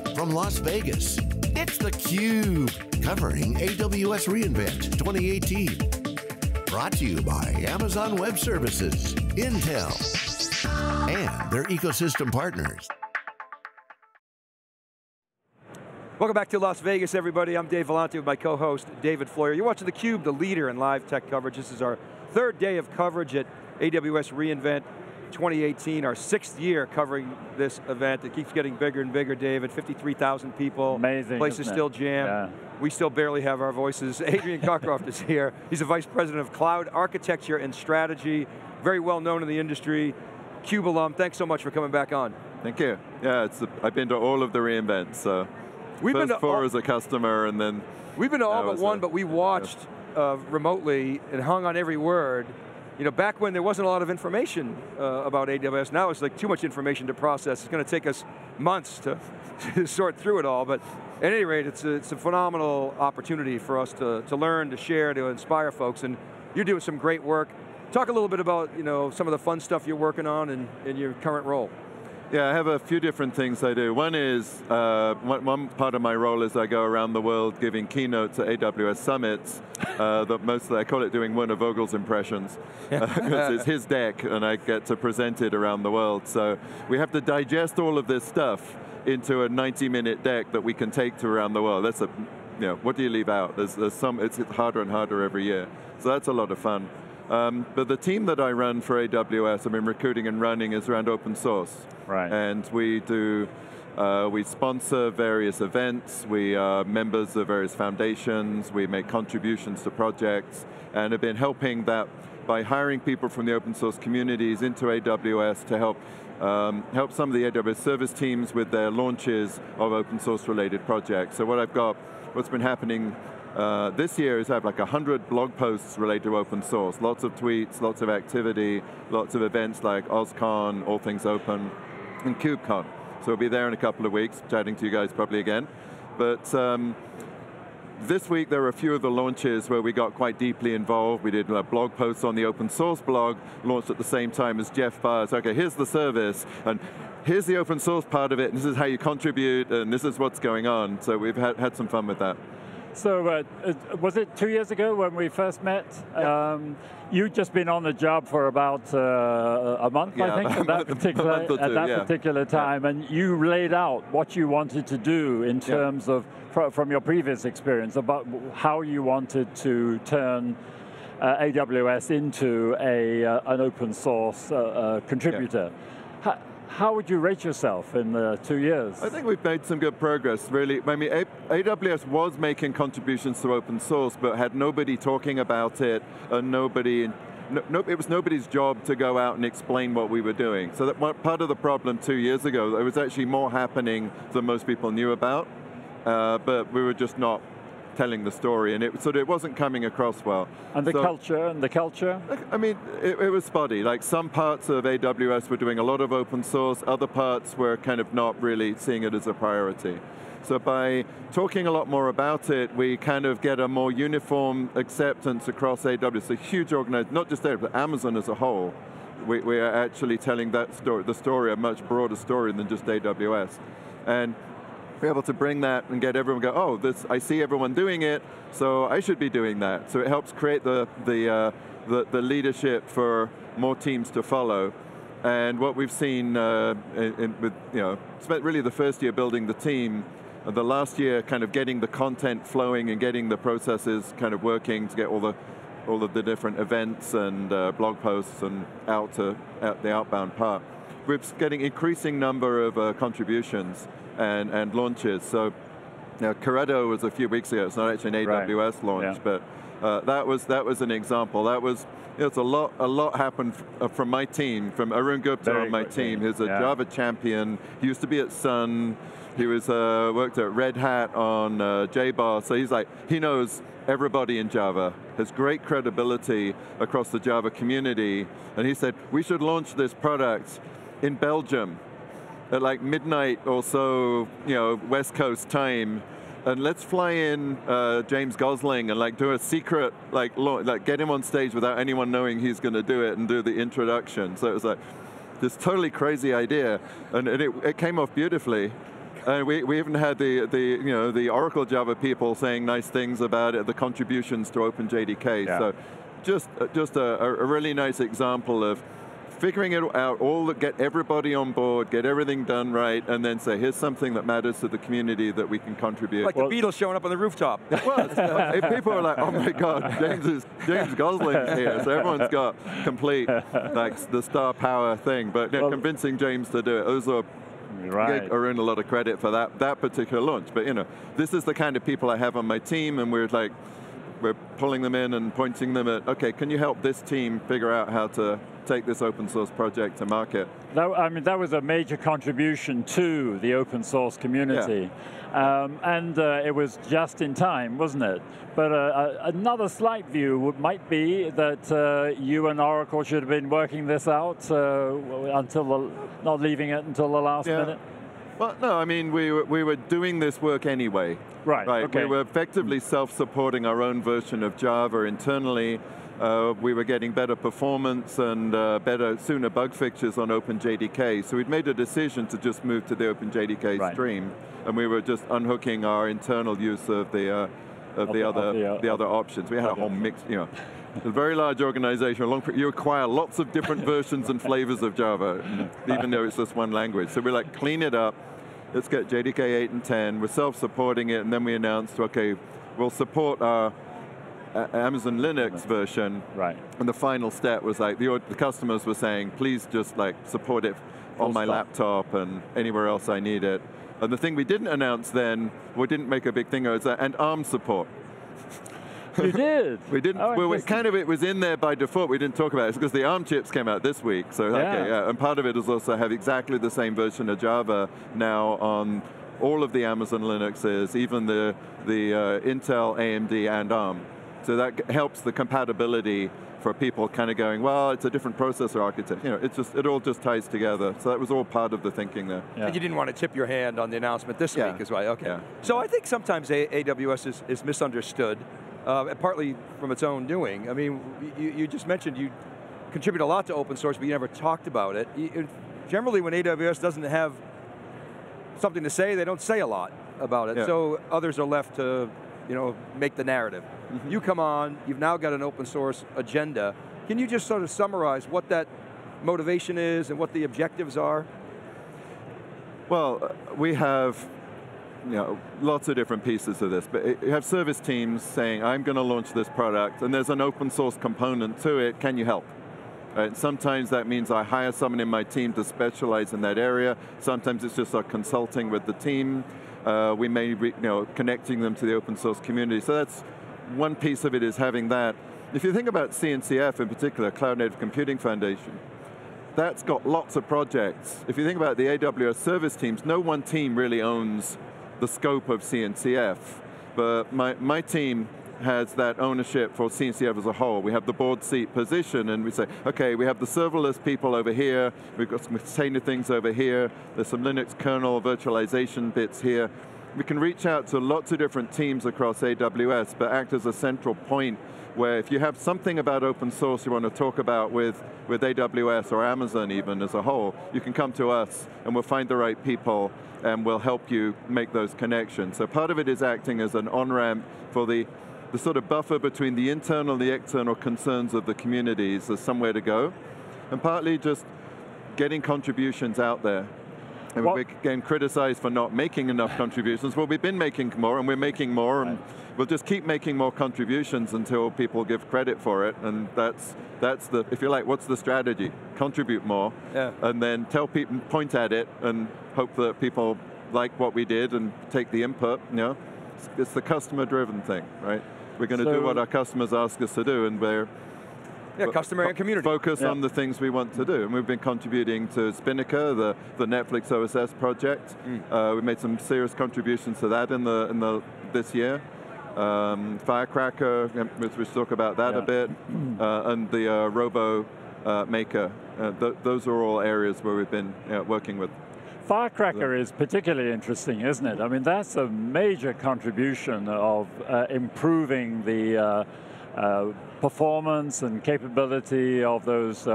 live from Las Vegas. It's theCUBE, covering AWS re:Invent 2018. Brought to you by Amazon Web Services, Intel, and their ecosystem partners. Welcome back to Las Vegas, everybody. I'm Dave Vellante with my co-host, David Floyer. You're watching theCUBE, the leader in live tech coverage. This is our third day of coverage at AWS re:Invent 2018, our sixth year covering this event. It keeps getting bigger and bigger, David. 53,000 people. Amazing, place is still jammed. Yeah. We still barely have our voices. Adrian Cockcroft is here. He's the Vice President of Cloud Architecture and Strategy. Very well known in the industry. CUBE alum, thanks so much for coming back on. Thank you. Yeah, I've been to all of the re:Invents, so. We've been to four as a customer, and then we've been to all but one, but we watched remotely and hung on every word. You know, back when there wasn't a lot of information about AWS, now it's like too much information to process. It's going to take us months to sort through it all. But at any rate, it's a phenomenal opportunity for us to learn, to share, to inspire folks. And you're doing some great work. Talk a little bit about some of the fun stuff you're working on in your current role. Yeah, I have a few different things I do. One is, one part of my role is I go around the world giving keynotes at AWS summits. I call it doing Werner Vogel's impressions, because it's his deck and I get to present it around the world. So we have to digest all of this stuff into a 90-minute deck that we can take to around the world. That's what do you leave out? There's some, it's harder and harder every year. So that's a lot of fun. But the team that I run for AWS, I've been recruiting and running, is around open source. Right. And we sponsor various events, we are members of various foundations, we make contributions to projects, and have been helping that by hiring people from the open source communities into AWS to help help some of the AWS service teams with their launches of open source related projects. So what's been happening this year is I have like 100 blog posts related to open source. Lots of tweets, lots of activity, lots of events like OSCON, All Things Open, and KubeCon. So we'll be there in a couple of weeks, chatting to you guys probably again. But this week there were a few of the launches where we got quite deeply involved. We did a blog post on the open source blog, launched at the same time as Jeff Barr. So, okay, here's the service, and here's the open source part of it, and this is how you contribute, and this is what's going on. So we've had some fun with that. So was it 2 years ago when we first met? Yep. You'd just been on the job for about a month, yeah, I think, at that particular time, yeah. And you laid out what you wanted to do in terms of, from your previous experience, about how you wanted to turn AWS into an open source contributor. Yeah. How would you rate yourself in 2 years? I think we've made some good progress, really. I mean, AWS was making contributions to open source, but had nobody talking about it, and it was nobody's job to go out and explain what we were doing. So that part of the problem 2 years ago, there was actually more happening than most people knew about, but we were just not telling the story, and it wasn't coming across well. And the culture? I mean, it was spotty. Like, some parts of AWS were doing a lot of open source, other parts were kind of not really seeing it as a priority. So by talking a lot more about it, we kind of get a more uniform acceptance across AWS, a huge organization, not just AWS, but Amazon as a whole. We are actually telling that story, a much broader story than just AWS. And be able to bring that and get everyone go, oh, I see everyone doing it, so I should be doing that. So it helps create the leadership for more teams to follow. And what we've seen spent really the first year building the team, and the last year kind of getting the content flowing and getting the processes kind of working to get all of the different events and blog posts and out to the outbound part. We're getting increasing number of contributions and launches. So, Coretto was a few weeks ago. It's not actually an AWS launch, but that was an example. That was, it's a lot happened from my team, from Arun Gupta on my team, who's a Java champion. He used to be at Sun. He was worked at Red Hat on JBoss. So he's like, he knows everybody in Java, has great credibility across the Java community. And he said, we should launch this product in Belgium at like midnight or so, West Coast time, and let's fly in James Gosling and like do a secret, like get him on stage without anyone knowing he's going to do it and do the introduction. So it was like this totally crazy idea, and it came off beautifully. We even had the Oracle Java people saying nice things about it, the contributions to OpenJDK. Yeah. So just a really nice example of figuring it out, get everybody on board, get everything done right, and then say, here's something that matters to the community that we can contribute. Like the Beatles showing up on the rooftop. Well, if people are like, oh my God, James Gosling's here, so everyone's got complete, like, the star power thing, but you know, convincing James to do it, those are, right. Arun a lot of credit for that particular launch, but you know, this is the kind of people I have on my team, and we're like, we're pulling them in and pointing them at, okay, can you help this team figure out how to take this open source project to market? That, I mean, that was a major contribution to the open source community. Yeah. It was just in time, wasn't it? But another slight view might be that you and Oracle should have been working this out not leaving it until the last minute? Well, no, I mean, we were doing this work anyway. Right, okay. We were effectively self-supporting our own version of Java internally. We were getting better performance and sooner bug fixes on OpenJDK. So we'd made a decision to just move to the OpenJDK stream, and we were just unhooking our internal use of the other options. We had a whole mix, you know. A very large organization, you acquire lots of different versions and flavors of Java, even though it's just one language. So we're like, clean it up, let's get JDK 8 and 10, we're self-supporting it, and then we announced, okay, we'll support our Amazon Linux version, and the final step was like, the customers were saying, please just like support it on my laptop and anywhere else I need it. And the thing we didn't announce then, we didn't make a big thing of it, and ARM support. You did? We didn't, well, it was in there by default, we didn't talk about it. It's because the ARM chips came out this week, so and part of it is also have exactly the same version of Java now on all of the Amazon Linuxes, even the Intel, AMD, and ARM. So that helps the compatibility for people kind of going, well, it's a different processor architecture. You know, it all just ties together. So that was all part of the thinking there. Yeah. And you didn't want to tip your hand on the announcement this week as well, okay. Yeah. So I think sometimes AWS is misunderstood. Partly from its own doing. I mean, you just mentioned you contribute a lot to open source, but you never talked about it. Generally, when AWS doesn't have something to say, they don't say a lot about it. Yeah. So others are left to, you know, make the narrative. Mm-hmm. You come on, you've now got an open source agenda. Can you just sort of summarize what that motivation is and what the objectives are? Well, we have, you know, lots of different pieces of this, but you have service teams saying, I'm going to launch this product, and there's an open source component to it, can you help? Right? Sometimes that means I hire someone in my team to specialize in that area, sometimes it's just consulting with the team, we may be connecting them to the open source community, so that's one piece of it is having that. If you think about CNCF in particular, Cloud Native Computing Foundation, that's got lots of projects. If you think about the AWS service teams, no one team really owns the scope of CNCF, but my team has that ownership for CNCF as a whole. We have the board seat position, and we say, okay, we have the serverless people over here, we've got some container things over here, there's some Linux kernel virtualization bits here. We can reach out to lots of different teams across AWS, but act as a central point where if you have something about open source you want to talk about with AWS or Amazon even as a whole, you can come to us and we'll find the right people and we'll help you make those connections. So part of it is acting as an on-ramp for the sort of buffer between the internal and the external concerns of the communities. There's somewhere to go. And partly just getting contributions out there. And we're getting criticized for not making enough contributions. Well, we've been making more, and we're making more, and we'll just keep making more contributions until people give credit for it, and that's the, if you like, what's the strategy? Contribute more, and then tell people, point at it, and hope that people like what we did and take the input, you know? It's the customer-driven thing, right? We're going to do what our customers ask us to do, and we're customer and community. Focus on the things we want to do. And we've been contributing to Spinnaker, the Netflix OSS project. We made some serious contributions to that this year. Firecracker, which talk about that a bit, and the RoboMaker. Those are all areas where we've been working with. Firecracker is particularly interesting, isn't it? I mean, that's a major contribution of improving the performance and capability of those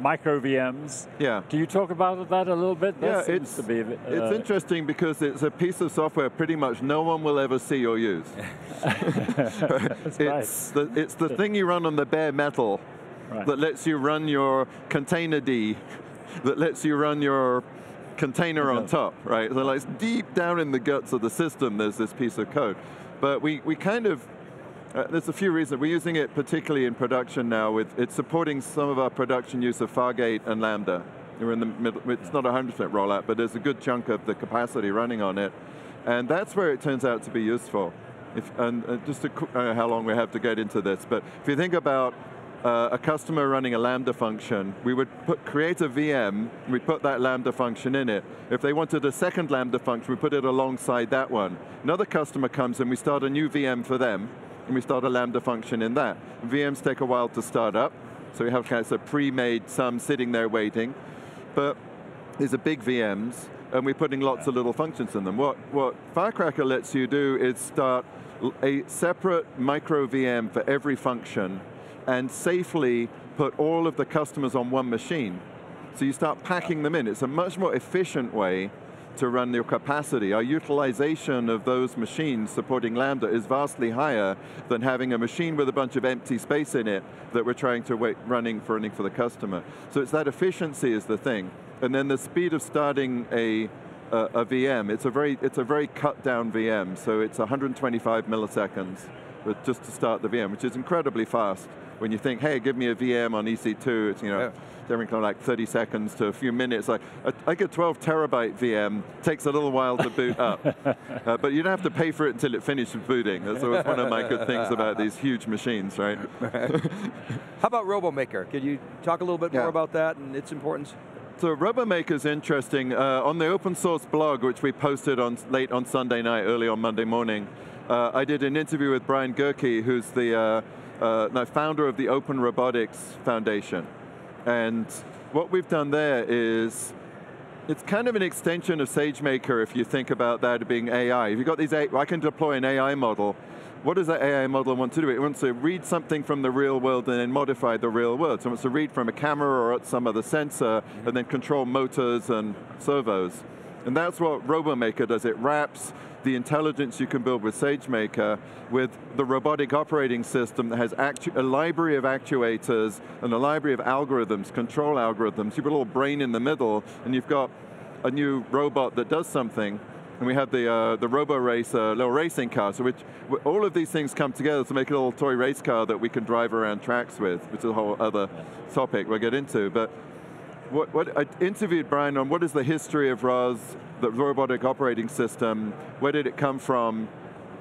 micro VMs. Yeah. Can you talk about that a little bit? That seems to be a bit, it's interesting because it's a piece of software pretty much no one will ever see or use. It's the thing you run on the bare metal that lets you run your containerd, that lets you run your container on top, right? So like deep down in the guts of the system, there's this piece of code. But we kind of, there's a few reasons. We're using it particularly in production now. It's supporting some of our production use of Fargate and Lambda. We're in the middle, it's not 100% rollout, but there's a good chunk of the capacity running on it. And that's where it turns out to be useful. How long we have to get into this, but if you think about a customer running a Lambda function, we would create a VM, we'd put that Lambda function in it. If they wanted a second Lambda function, we put it alongside that one. Another customer comes and we start a new VM for them, and we start a Lambda function in that. VMs take a while to start up, so we have kind of pre-made some sitting there waiting, but these are big VMs, and we're putting lots of little functions in them. What Firecracker lets you do is start a separate micro VM for every function and safely put all of the customers on one machine. So you start packing them in. It's a much more efficient way to run your capacity. Our utilization of those machines supporting Lambda is vastly higher than having a machine with a bunch of empty space in it that we're trying to running for the customer. So it's that efficiency is the thing. And then the speed of starting a VM, it's a very cut down VM, so it's 125 milliseconds just to start the VM, which is incredibly fast. When you think, hey, give me a VM on EC2, it's everything from like 30 seconds to a few minutes. Like a 12 terabyte VM takes a little while to boot up. But you don't have to pay for it until it finishes booting. That's always one of my good things about these huge machines, right? How about RoboMaker? Could you talk a little bit more about that and its importance? So RoboMaker's interesting. On the open source blog, which we posted on late on Sunday night, early on Monday morning, I did an interview with Brian Gerke, who's the founder of the Open Robotics Foundation. And what we've done there is, it's kind of an extension of SageMaker if you think about that being AI. If you've got these, I can deploy an AI model. What does that AI model want to do? It wants to read something from the real world and then modify the real world. So it wants to read from a camera or some other sensor and then control motors and servos. And that's what RoboMaker does. It wraps the intelligence you can build with SageMaker with the robotic operating system that has a library of actuators and a library of algorithms, control algorithms. You've got a little brain in the middle and you've got a new robot that does something. And we have the RoboRacer, little racing car, so all of these things come together to make a little toy race car that we can drive around tracks with, which is a whole other topic we'll get into. But what I interviewed Brian on, what is the history of ROS, the robotic operating system, where did it come from,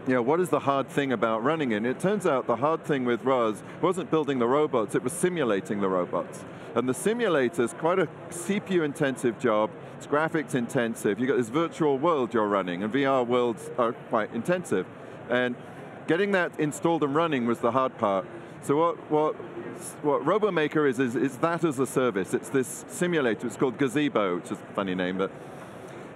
what is the hard thing about running it? And it turns out the hard thing with ROS wasn't building the robots, it was simulating the robots. And the simulator's quite a CPU-intensive job, it's graphics-intensive, you've got this virtual world you're running, and VR worlds are quite intensive. And getting that installed and running was the hard part. So what RoboMaker is that as a service. It's this simulator, it's called Gazebo, which is a funny name, but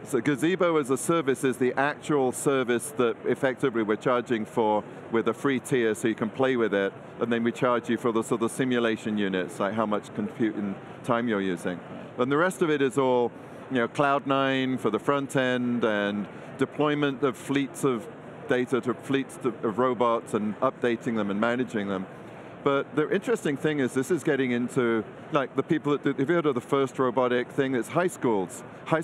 so Gazebo as a service is the actual service that effectively we're charging for with a free tier so you can play with it, and then we charge you for the sort of simulation units, like how much compute and time you're using. And the rest of it is all Cloud9 for the front end and deployment of fleets of data to fleets of robots and updating them and managing them. But the interesting thing is this is getting into, like the people that did, have you heard of the first robotic thing? It's high school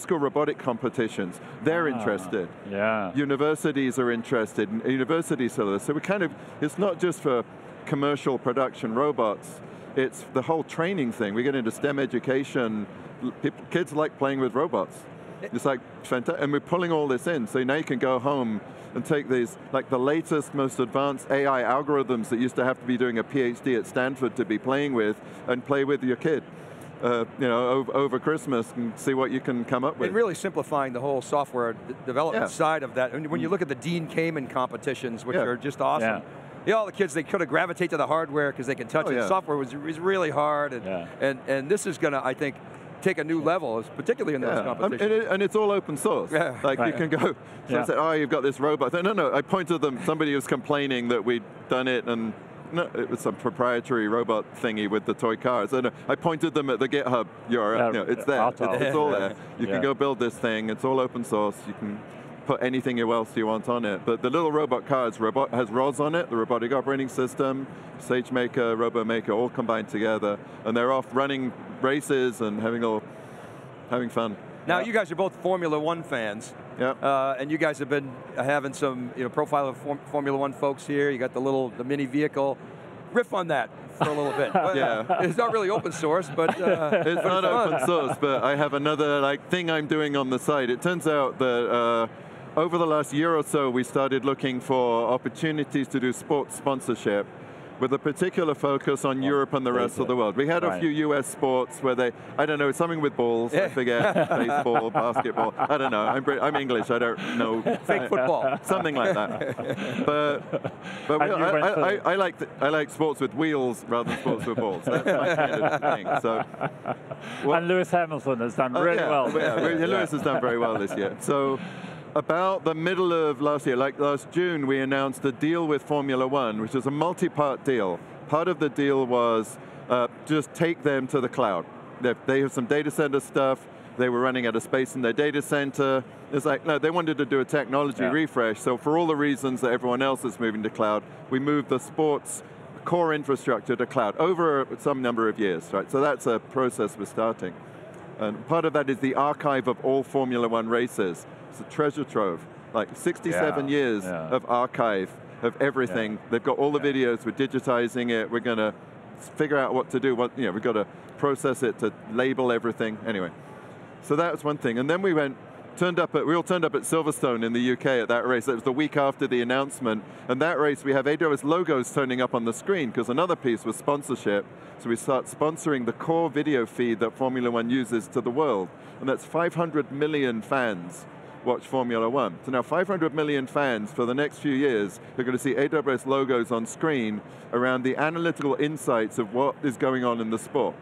robotic competitions. They're interested. Yeah. Universities are interested, and universities are so we kind of, it's not just for commercial production robots, it's the whole training thing. We get into STEM education, kids like playing with robots. It's like fantastic, and we're pulling all this in, so now you can go home and take these, like the latest, most advanced AI algorithms that used to have to be doing a PhD at Stanford to be playing with, and play with your kid, over Christmas and see what you can come up with. And really simplifying the whole software development side of that. And when you look at the Dean Kamen competitions, which are just awesome, all the kids, they could have gravitated to the hardware because they can touch it. Software was really hard, and this is going to, I think, take a new level, particularly in those competitions. And it's all open source. Yeah. Like you can go, so I said, oh, you've got this robot. I said, no, I pointed them, somebody was complaining that we'd done it, and no, it was some proprietary robot thingy with the toy cars. And I pointed them at the GitHub URL. No, it's there. It's all there. You can go build this thing. It's all open source. You can put anything else you want on it. But the little robot cars has ROS on it, the robotic operating system, SageMaker, RoboMaker, all combined together. And they're off running races and having fun. Now you guys are both Formula One fans. Yep. And you guys have been having some profile of Formula One folks here. You got the mini vehicle. Riff on that for a little bit. Yeah. It's not really open source, but it's not open source, but I have another thing I'm doing on the side. It turns out that over the last year or so, we started looking for opportunities to do sports sponsorship, with a particular focus on Europe and the rest of the world. We had a few US sports where they, I don't know, something with balls, I forget, baseball, basketball, I don't know, I'm English, I don't know. Fake football. Something like that. But I like sports with wheels rather than sports with balls. That's my kind of thing. So, and Lewis Hamilton has done really well. Yeah, Lewis has done very well this year. So, about the middle of last year, last June, we announced a deal with Formula One, which is a multi-part deal. Part of the deal was just take them to the cloud. They have some data center stuff. They were running out of space in their data center. It's no, they wanted to do a technology refresh. So for all the reasons that everyone else is moving to cloud, we moved the sports core infrastructure to cloud over some number of years, right? So that's a process we're starting. And part of that is the archive of all Formula One races. It's a treasure trove, 67 years of archive of everything. They've got all the videos, we're digitizing it, we're going to figure out what to do, we've got to process it to label everything, anyway. So that was one thing, and then we all turned up at Silverstone in the UK at that race. That was the week after the announcement, and that race we have AWS logos turning up on the screen, because another piece was sponsorship, so we start sponsoring the core video feed that Formula One uses to the world, and that's 500 million fans watch Formula One. So now 500 million fans for the next few years are going to see AWS logos on screen around the analytical insights of what is going on in the sport.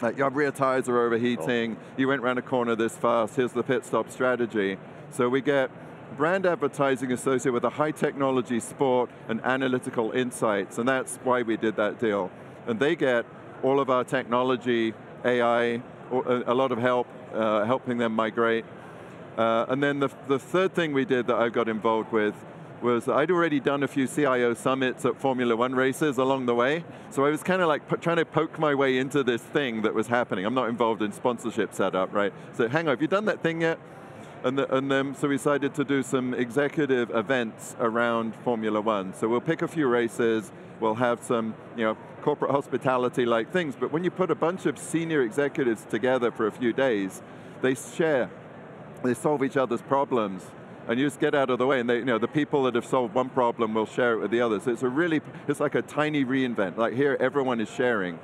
Like your rear tires are overheating, you went around a corner this fast, here's the pit stop strategy. So we get brand advertising associated with a high technology sport and analytical insights, and that's why we did that deal. And they get all of our technology, AI, a lot of help, helping them migrate. And then the third thing we did that I got involved with was I'd already done a few CIO summits at Formula One races along the way, so I was kind of trying to poke my way into this thing that was happening. I'm not involved in sponsorship setup, right? So hang on, have you done that thing yet? So we decided to do some executive events around Formula One. So we'll pick a few races, we'll have some corporate hospitality-like things, but when you put a bunch of senior executives together for a few days, they share. They solve each other's problems, and you just get out of the way, and the people that have solved one problem will share it with the others. So it's it's like a tiny reinvent. Like here, everyone is sharing.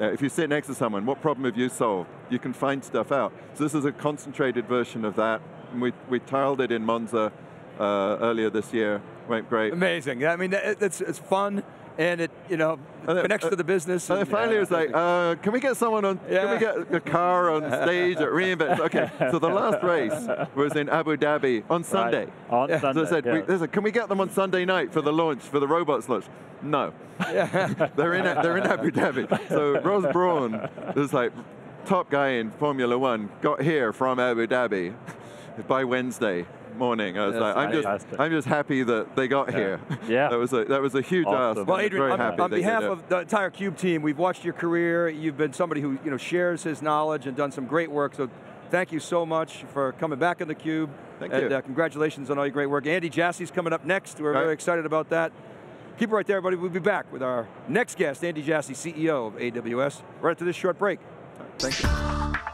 If you sit next to someone, what problem have you solved? You can find stuff out. So this is a concentrated version of that, and we tiled it in Monza earlier this year. Went great. Amazing. I mean, it's fun. And it, connects to the business. And finally it was can we get someone on, can we get a car on stage at reInvent? Okay, so the last race was in Abu Dhabi on Sunday. On Sunday, so I said, listen, can we get them on Sunday night for the launch, for the robots launch? No. They're in Abu Dhabi. So Ross Brawn is top guy in Formula One, got here from Abu Dhabi by Wednesday morning. I was I'm just happy that they got here. Yeah. that was a huge ask. Well, Adrian, on behalf of the entire CUBE team, we've watched your career. You've been somebody who shares his knowledge and done some great work. So thank you so much for coming back on theCUBE. Thank you. And congratulations on all your great work. Andy Jassy's coming up next. We're very excited about that. Keep it right there, everybody. We'll be back with our next guest, Andy Jassy, CEO of AWS, right after this short break. Thank you.